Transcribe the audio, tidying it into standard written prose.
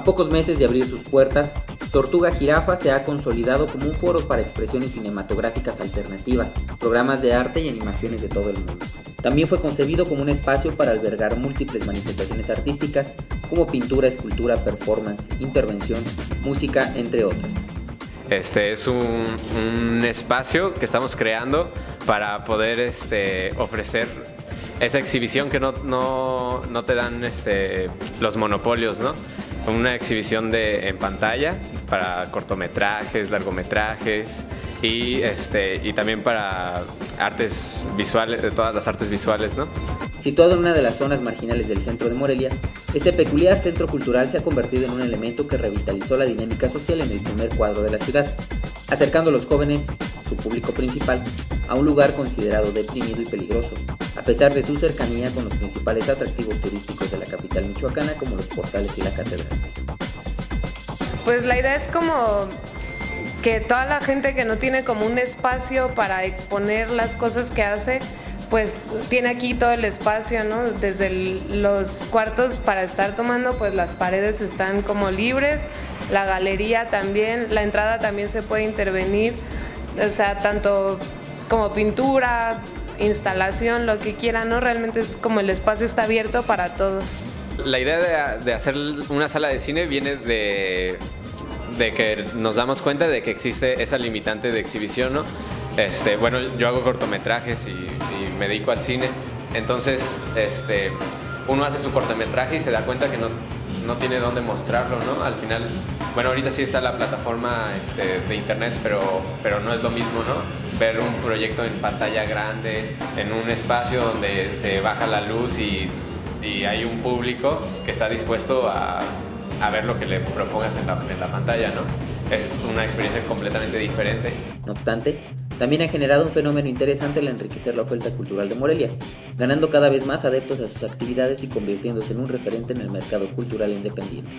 A pocos meses de abrir sus puertas, Tortuga Jirafa se ha consolidado como un foro para expresiones cinematográficas alternativas, programas de arte y animaciones de todo el mundo. También fue concebido como un espacio para albergar múltiples manifestaciones artísticas como pintura, escultura, performance, intervención, música, entre otras. Este es un espacio que estamos creando para poder ofrecer esa exhibición que no te dan los monopolios, ¿no? Una exhibición en pantalla para cortometrajes, largometrajes y también para artes visuales, de todas las artes visuales, ¿no? Situado en una de las zonas marginales del centro de Morelia, este peculiar centro cultural se ha convertido en un elemento que revitalizó la dinámica social en el primer cuadro de la ciudad, acercando a los jóvenes, su público principal, a un lugar considerado deprimido y peligroso, a pesar de su cercanía con los principales atractivos turísticos de la capital michoacana como los portales y la catedral. Pues la idea es como que toda la gente que no tiene como un espacio para exponer las cosas que hace, pues tiene aquí todo el espacio, ¿no? Desde los cuartos para estar tomando, pues las paredes están como libres, la galería también, la entrada también se puede intervenir, o sea, tanto como pintura, instalación, lo que quieran, ¿no? Realmente es como el espacio está abierto para todos. La idea de hacer una sala de cine viene de que nos damos cuenta de que existe esa limitante de exhibición, ¿no? Bueno, yo hago cortometrajes y me dedico al cine, entonces uno hace su cortometraje y se da cuenta que no tiene dónde mostrarlo, ¿no? Al final, bueno, ahorita sí está la plataforma de internet, pero no es lo mismo, ¿no? Ver un proyecto en pantalla grande, en un espacio donde se baja la luz y hay un público que está dispuesto a ver lo que le propongas en la pantalla, ¿no? Es una experiencia completamente diferente. No obstante, también ha generado un fenómeno interesante al enriquecer la oferta cultural de Morelia, ganando cada vez más adeptos a sus actividades y convirtiéndose en un referente en el mercado cultural independiente.